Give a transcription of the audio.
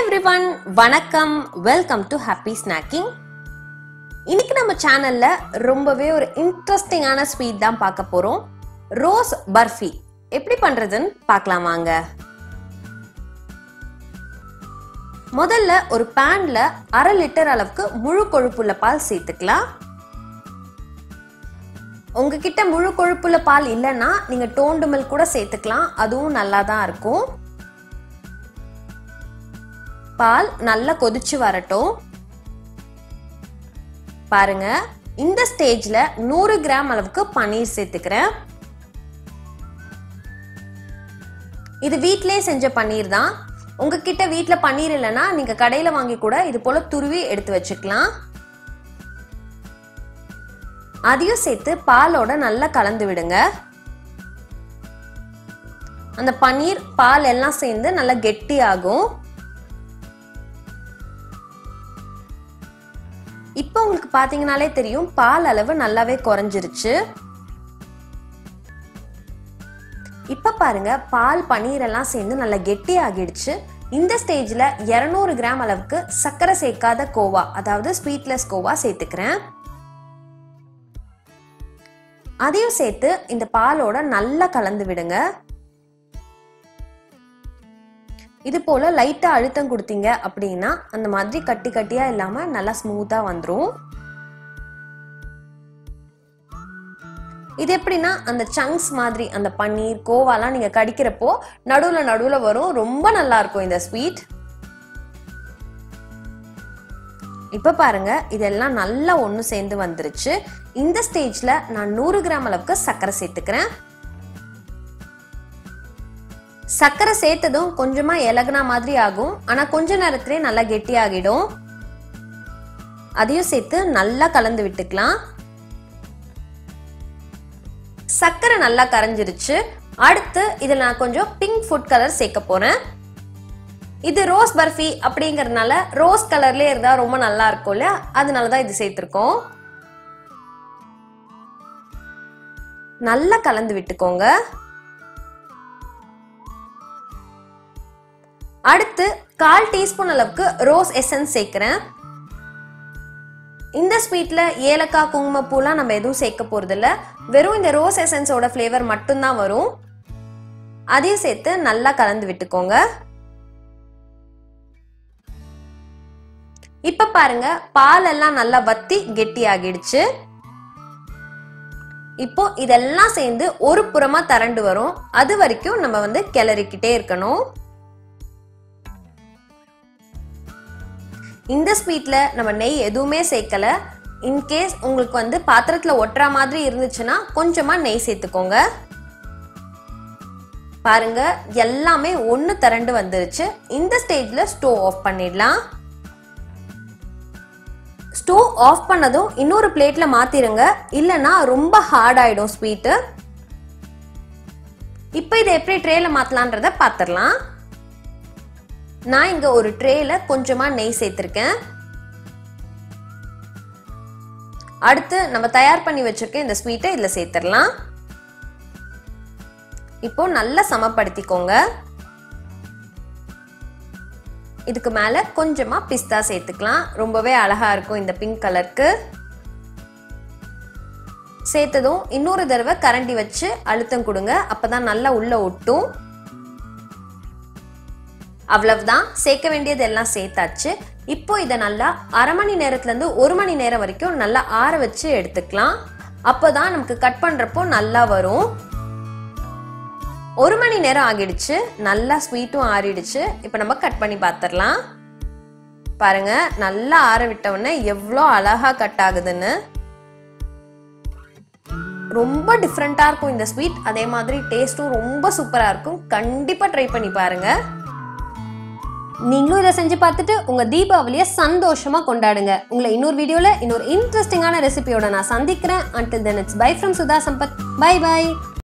everyone वणक्कम welcome to happy snacking इनकी நம்ம சேனல்ல ரொம்பவே ஒரு இன்ட்ரஸ்டிங்கான ஸ்வீட் தான் பார்க்க போறோம் ரோஸ் பர்ஃபி எப்படி பண்றதுன்னு பார்க்கலாம் வாங்க முதல்ல ஒரு panல 1/2 லிட்டர் அளவுக்கு முழு கொழுப்புள்ள பால் சேர்த்துக்கலாம் உங்ககிட்ட முழு கொழுப்புள்ள பால் இல்லனா நீங்க டோன்ட் மில்க் கூட சேர்த்துக்கலாம் அதுவும் நல்லா தான் இருக்கும் पाल नल्ला कोदिच्चु वरट्टो पारुंगा इंदा स्टेजल 100 ग्राम अलवुक्कु पनीर सेत्तुक्कुरेन इदु वीट्लये सेंज पनीर दान उंगा किट्ट वीट्ल पनीर इल्लना नींगा कडेयिल वांगी कूड इदु पोल तुरुवी एडुत्तु वेच्चुक्कलाम अदैयुम सेत्तु पालोड नल्ला कलंदु विडुंगा अंद पनीर पाल एल्लाम सेंदु नल्ला गेट्टी आगुम இப்போ உங்களுக்கு பாத்தீங்கனாலே தெரியும் பால் அளவு நல்லாவே குறஞ்சிருச்சு இப்போ பாருங்க பால் பனீர் எல்லாம் சேர்ந்து நல்லா கெட்டி ஆகிடுச்சு இந்த ஸ்டேஜ்ல 200 கிராம் அளவுக்கு சக்கரை சேர்க்காத கோவா அதாவது ஸ்வீட்லெஸ் கோவா சேர்த்துக்கறேன் அதையும் சேர்த்து இந்த பாலோட நல்லா கலந்து விடுங்க இது போல லைட்டா அழுத்தம் கொடுத்தீங்க அப்படினா அந்த மாதிரி கட்டி கட்டியா இல்லாம நல்லா ஸ்மூத்தா வந்துரும் இது எப்படினா அந்த சங்க்ஸ் மாதிரி அந்த பன்னீர் கோவாலாம் நீங்க கடிக்கிறப்போ நடுவுல நடுவுல வரும் ரொம்ப நல்லா இருக்கும் இந்த ஸ்வீட் இப்ப பாருங்க இதெல்லாம் நல்லா ஒன்னு சேர்ந்து வந்திருச்சு இந்த ஸ்டேஜ்ல நான் 100 கிராம் அளவுக்கு சக்கரை சேர்த்துக்கிறேன் சக்கரை சேர்த்ததும் கொஞ்சமா எலகனா மாதிரி ஆகும் ஆனா கொஞ்ச நேரத்துலயே நல்லா கெட்டி ஆகிடும் அதையும் சேர்த்து நல்லா கலந்து விட்டுக்கலாம் சக்கரை நல்லா கரைஞ்சிருச்சு அடுத்து இதுல நான் கொஞ்சம் பிங்க் ஃபுட் கலர் சேர்க்க போறேன் இது ரோஸ் பர்ஃபி அப்படிங்கறனால ரோஸ் கலர்லயே இருந்தா ரொம்ப நல்லா இருக்கும்ல அதனால தான் இது சேர்த்திருக்கோம் நல்லா கலந்து விட்டுக்கோங்க அடுத்து 1/4 டீஸ்பூன் அளவுக்கு ரோஸ் எசன்ஸ் சேர்க்கிறேன் இந்த ஸ்வீட்ல ஏலக்காய் குங்குமப்பூலாம் நம்ம எதுவும் சேர்க்க போறது இல்ல வெறும் இந்த ரோஸ் எசன்ஸோட ஃப்ளேவர் மட்டும் தான் வரும் அதே சேர்த்து நல்லா கலந்து விட்டுக்கோங்க இப்ப பாருங்க பால் எல்லாம் நல்லா வத்தி கெட்டி ஆகிடுச்சு இப்போ இதெல்லாம் சேர்ந்து ஒரு புறமா தரண்டு வரும் அது வரைக்கும் நம்ம வந்து கிளறிக்கிட்டே இருக்கணும் இந்த ஸ்வீட்ல நம்ம நெய் எதுவுமே சேர்க்கல இன் கேஸ் உங்களுக்கு வந்து பாத்திரத்துல ஒட்டற மாதிரி இருந்துச்சுனா கொஞ்சமா நெய் சேர்த்துக்கோங்க பாருங்க எல்லாமே ஒன்னு தரண்டு வந்துருச்சு இந்த ஸ்டேஜ்ல ஸ்டோவ் ஆஃப் பண்ணிடலாம் ஸ்டோவ் ஆஃப் பண்ணதும் இன்னொரு பிளேட்ல மாத்திடுங்க இல்லனா ரொம்ப ஹார்ட் ஆயிடும் ஸ்வீட் இப்போ இத எப்படி ட்ரேல மாத்தலாம்ன்றத பாத்துறலாம் நான் இங்க ஒரு ட்ரேல கொஞ்சமா நெய் சேர்த்திருக்கேன் அடுத்து நம்ம தயார் பண்ணி வச்சிருக்க இந்த ஸ்வீட்டை இதல சேர்த்திரலாம் இப்போ நல்லா சமப்படுத்திக்கோங்க இதுக்கு மேல கொஞ்சமா பிஸ்தா சேர்த்துக்கலாம் ரொம்பவே அழகா இருக்கும் இந்த பிங்க் கலருக்கு சேர்த்ததும் இன்னொரு தடவை கரண்டி வச்சு அழுத்தம் கொடுங்க அப்பதான் நல்லா உள்ள ஒட்டும் அவ்ளவ்தான் சேக்க வேண்டியது எல்லாம் சேத்தாச்சு இப்போ இத நல்லா அரை மணி நேரத்துல இருந்து 1 மணி நேரம் வரைக்கும் நல்லா ஆற வச்சு எடுத்துக்கலாம் அப்பதான் நமக்கு கட் பண்றப்போ நல்லா வரும் 1 மணி நேரம் ஆகிடுச்சு நல்லா ஸ்வீட்டும் ஆறிடுச்சு இப்போ நம்ம கட் பண்ணி பாத்துறலாம் பாருங்க நல்லா ஆற விட்ட உடனே எவ்ளோ அழகா கட் ஆகுதுன்னு ரொம்ப டிஃபரண்டா இருக்கும் இந்த ஸ்வீட் அதே மாதிரி டேஸ்டும் ரொம்ப சூப்பரா இருக்கும் கண்டிப்பா ட்ரை பண்ணி பாருங்க நீங்களும் இதை செஞ்சு பார்த்துட்டு உங்க தீபாவளியை சந்தோஷமா கொண்டாடுங்க உங்களை இன்னொரு வீடியோல இன்னொரு இன்ட்ரெஸ்டிங்கான ரெசிபியோட நான் சந்திக்கிறேன் until then it's bye from Sudha Sampath bye bye